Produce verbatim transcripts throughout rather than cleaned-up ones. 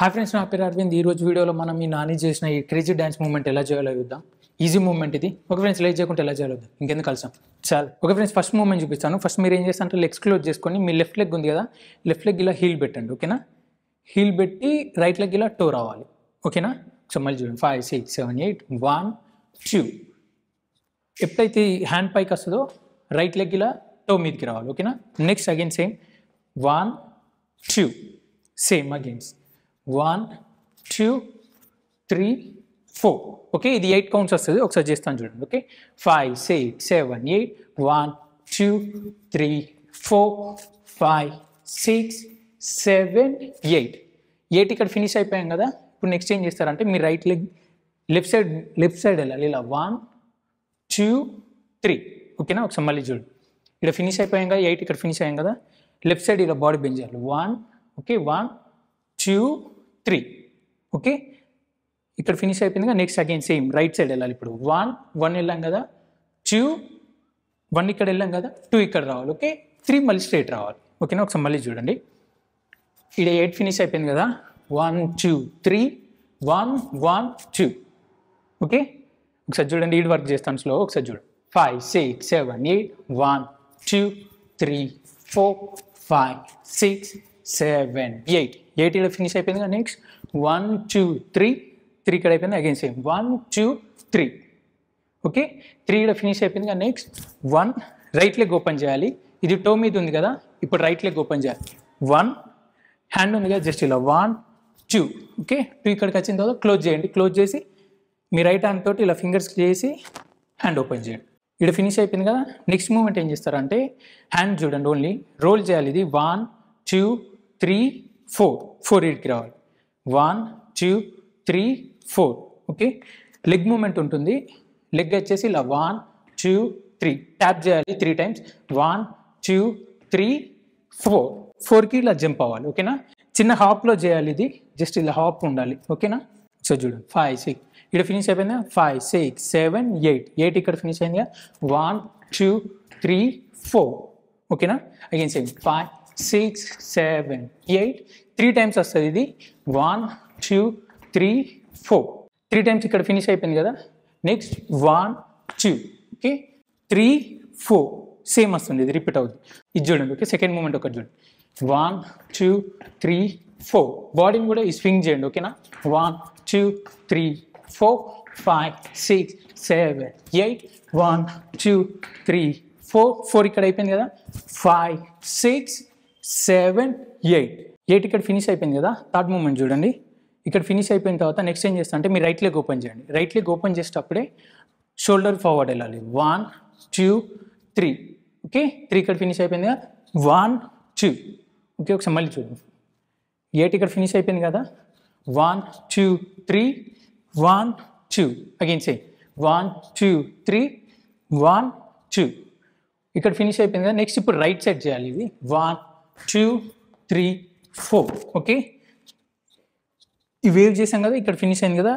Hi friends, na పేరు అరవింద్. ఈ రోజు వీడియోలో మనం ఈ నాని చేసిన ఈ క్రేజీ డాన్స్ మూవ్మెంట్ ఎలా చేయాలో చూద్దాం. ఈజీ మూవ్మెంట్ ఇది. ఓకే ఫ్రెండ్స్, లైక్ చేయకుంటే ఎలా చేయాలో చూద్దాం. ఇంకెందుకు కలిసాం, చాలు. ఓకే ఫ్రెండ్స్, ఫస్ట్ మూవ్మెంట్ చూపిస్తాను. ఫస్ట్ మీరు ఏం చేస్తారంటే లెగ్స్ క్లోజ్ చేసుకొని మీ లెఫ్ట్ లెగ్ ఉంది కదా, లెఫ్ట్ లెగ్ ఇలా హీల్ పెట్టండి. ఓకేనా, హీల్ పెట్టి రైట్ లెగ్ ఇలా టో రావాలి. ఓకేనా, సో మళ్ళీ చూడండి. Five six seven eight one two. ఎప్పుడైతే ఈ హ్యాండ్ పైకి వస్తుందో రైట్ లెగ్ ఇలా టో మీదకి రావాలి. ఓకేనా, next again same one two, same again one two three four. Okay, ఇది ఎయిట్ కౌంట్స్ వస్తుంది, ఒకసారి చేస్తాను చూడండి. Okay, five six seven eight one two three four five six seven eight. Eight ఇక్కడ ఫినిష్ అయిపోయాం కదా. ఇప్పుడు నెక్స్ట్ ఏం చేస్తారంటే మీ right leg left side left side వెళ్ళాలి ఇలా వన్ టూ త్రీ. ఓకేనా, ఒకసారి మళ్ళీ చూడండి. ఇక్కడ ఫినిష్ అయిపోయాం కదా, ఎయిట్ ఇక్కడ ఫినిష్ అయ్యాం కదా, లెఫ్ట్ సైడ్ ఇలా బాడీ బెంచ్ చేయాలి one. Okay, one two three. Okay, ఇక్కడ ఫినిష్ అయిపోయింది కదా. Next again same right side వెళ్ళాలి. ఇప్పుడు వన్ వన్ వెళ్ళాం కదా, టూ వన్ ఇక్కడ వెళ్ళాం కదా, టూ ఇక్కడ రావాలి. ఓకే, త్రీ మళ్ళీ స్ట్రైట్ రావాలి. ఓకేనా, ఒకసారి మళ్ళీ చూడండి. ఇక్కడ ఎయిట్ ఫినిష్ అయిపోయింది కదా, one two three one one two. Okay, ఒకసారి చూడండి. ఈడ్ వర్క్ చేస్తాను స్లో, ఒకసారి చూడండి. Five six seven eight one two three four five six seven eight. Eight ఇలా ఫినిష్ అయిపోయింది కదా. Next one two three, three ఇక్కడ అయిపోయింది. Again same one two three. Okay, three ఇక్కడ ఫినిష్ అయిపోయింది కదా. Next one right leg open చేయాలి. ఇది టో మీద ఉంది కదా, ఇప్పుడు రైట్ లెగ్ ఓపెన్ చేయాలి. వన్ హ్యాండ్ ఉంది కదా, జస్ట్ ఇలా వన్ టూ. ఓకే, టూ ఇక్కడికి వచ్చిన తర్వాత క్లోజ్ చేయండి. క్లోజ్ చేసి మీ రైట్ హ్యాండ్ తోటి ఇలా ఫింగర్స్ చేసి హ్యాండ్ ఓపెన్ చేయండి. ఇక్కడ ఫినిష్ అయిపోయింది కదా. నెక్స్ట్ మూమెంట్ ఏం చేస్తారంటే హ్యాండ్ చూడండి, ఓన్లీ రోల్ చేయాలి. ఇది one two three four. Four ఎయిట్కి రావాలి. One two three four. Okay, leg movement ఉంటుంది. లెగ్ వచ్చేసి ఇలా వన్ టూ త్రీ, ట్యాప్ చేయాలి three times. One two three four. ఫోర్కి ఇలా జంప్ అవ్వాలి. ఓకేనా, చిన్న హాప్లో చేయాలి ఇది, జస్ట్ ఇలా హాప్ ఉండాలి. ఓకేనా, సో చూడండి. ఫైవ్ సిక్స్, ఇక్కడ ఫినిష్ అయిపోయిందా. Five six seven eight. Eight ఇక్కడ ఫినిష్ అయిందిగా. One two three four. ఓకేనా, again same five six seven eight. Three times వస్తుంది ఇది. One two three four. Three times ఇక్కడ ఫినిష్ అయిపోయింది కదా. Next one two. Okay, three four, same వస్తుంది ఇది, రిపీట్ అవుతుంది. ఇది చూడండి. ఓకే, సెకండ్ మూమెంట్ ఒకటి చూడండి. One two three four. బాడీని కూడా ఈ స్వింగ్ చేయండి. ఓకేనా, one two three four five six seven eight one two three four. Four ఇక్కడ అయిపోయింది కదా. Five six seven eight. Eight ఇక్కడ ఫినిష్ అయిపోయింది కదా. థర్డ్ మూమెంట్ చూడండి. ఇక్కడ ఫినిష్ అయిపోయిన తర్వాత నెక్స్ట్ ఏం చేస్తా అంటే మీ రైట్ లెగ్ ఓపెన్ చేయండి. రైట్ లెగ్ ఓపెన్ చేసేటప్పుడే షోల్డర్ ఫార్వర్డ్ వెళ్ళాలి. One two three. Okay, three ఇక్కడ ఫినిష్ అయిపోయింది కదా. One two. ఓకే, ఒకసారి మళ్ళీ చూడండి. ఎయిట్ ఇక్కడ ఫినిష్ అయిపోయింది కదా. One two three one two. Again same one two three one two. ఇక్కడ ఫినిష్ అయిపోయింది కదా. నెక్స్ట్ ఇప్పుడు రైట్ సైడ్ చేయాలి ఇది. One two three four. Okay, ఈ వేవ్ చేసాం కదా, ఇక్కడ ఫినిష్ అయింది కదా.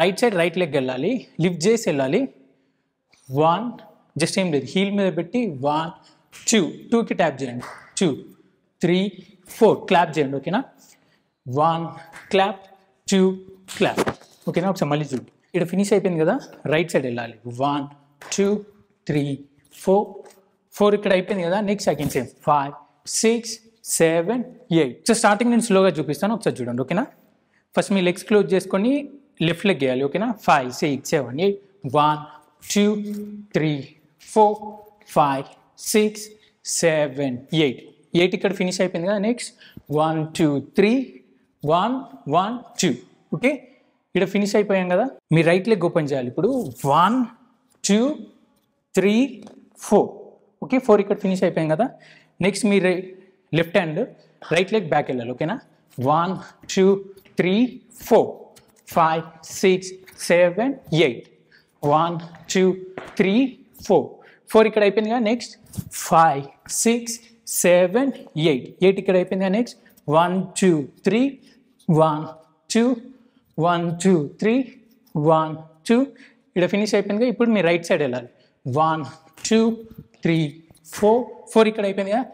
రైట్ సైడ్ రైట్ లెగ్ వెళ్ళాలి, లిఫ్ట్ చేసి వెళ్ళాలి. వన్ జస్ట్ ఏం లేదు, హీల్ మీద పెట్టి వన్ టూ. టూకి ట్యాప్ చేయండి. టూ త్రీ ఫోర్, క్లాప్ చేయండి. ఓకేనా, వన్ క్లాప్ టూ క్లాప్. ఓకేనా, ఒకసారి మళ్ళీ చూడు. ఇక్కడ ఫినిష్ అయిపోయింది కదా. రైట్ సైడ్ వెళ్ళాలి. One two three four. Four ఇక్కడ అయిపోయింది కదా. Next again same five six seven eight. So starting నేను స్లోగా చూపిస్తాను, ఒకసారి చూడండి. ఓకేనా, ఫస్ట్ మీ లెగ్స్ క్లోజ్ చేసుకొని లెఫ్ట్ లెగ్ వేయాలి. ఓకేనా, five six seven eight one two three four five six seven eight. Eight ఇక్కడ ఫినిష్ అయిపోయింది కదా. Next one two three one one two. Okay, ఇక్కడ ఫినిష్ అయిపోయాం కదా. మీ రైట్ లెగ్ ఓపెన్ చేయాలి ఇప్పుడు. One two three four. Okay, four ఇక్కడ ఫినిష్ అయిపోయాం కదా. నెక్స్ట్ మీ right left hand right leg back వెళ్ళాలి. ఓకేనా, one two three four five six seven eight. One two three four. Four ఇక్కడ అయిపోయింది కదా. Next five six seven eight. Eight ఇక్కడ అయిపోయింది కదా. Next one two three one two one two three one two. ఇక్కడ finish అయిపోయింది కదా. ఇప్పుడు మీ రైట్ సైడ్ వెళ్ళాలి. One two three four. Four ఇక్కడ అయిపోయింది కదా.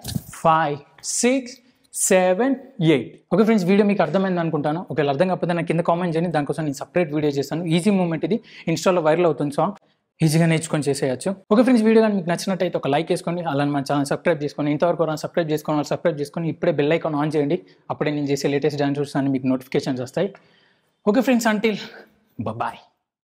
Five six seven, eight. Okay friends, video meeku ardhamaindi anukuntanu. Okay, ardham kapothe na kinda comment cheyandi, dani kosam nenu separate video chesanu. Easy movement idi, Insta lo viral avutundi song. ఈజీగా నేర్చుకొని చేసేయచ్చు. Okay friends, video కానీ మీకు నచ్చినట్టయితే ఒక like చేసుకోండి, అలానే మన ఛానల్ సబ్స్క్రైబ్ చేసుకోండి. ఇంతవరకు ఎవరైనా సబ్స్క్రైబ్ చేసుకోవాలి సబ్స్క్రైబ్ చేసుకొని ఇప్పుడే బెల్ ఐకాన్ ఆన్ చేయండి, అప్పుడే నేను చేసే లేటెస్ట్ డాన్స్ చూస్తాను మీకు నోటిఫికేషన్స్ వస్తాయి. Okay friends, until bye.